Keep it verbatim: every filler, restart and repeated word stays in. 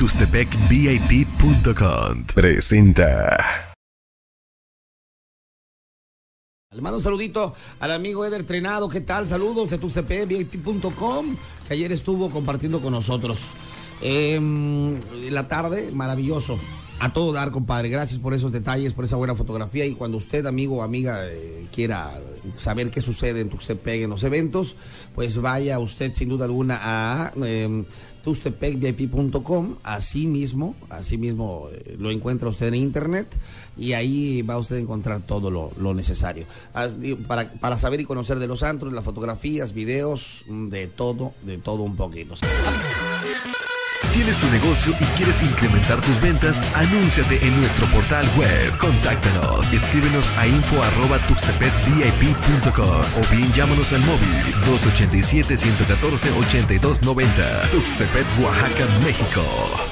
Tuxtepec V I P punto com presenta. Le mando un saludito al amigo Eder Trenado. ¿Qué tal? Saludos de Tuxtepec V I P punto com, que ayer estuvo compartiendo con nosotros. Eh, la tarde, maravilloso. A todo dar, compadre. Gracias por esos detalles, por esa buena fotografía. Y cuando usted, amigo o amiga, eh, quiera saber qué sucede en Tuxtepec, en los eventos, pues vaya usted sin duda alguna a eh, Tuxtepec V I P punto com. Así mismo, así mismo eh, lo encuentra usted en internet. Y ahí va usted a encontrar todo lo, lo necesario para, para saber y conocer de los antros, las fotografías, videos, de todo, de todo un poquito. ¿Tienes tu negocio y quieres incrementar tus ventas? Anúnciate en nuestro portal web. Contáctanos. Escríbenos a info arroba tuxtepec V I P punto com o bien llámanos al móvil dos ocho siete, uno uno cuatro, ocho dos nueve cero. Tuxtepec, Oaxaca, México.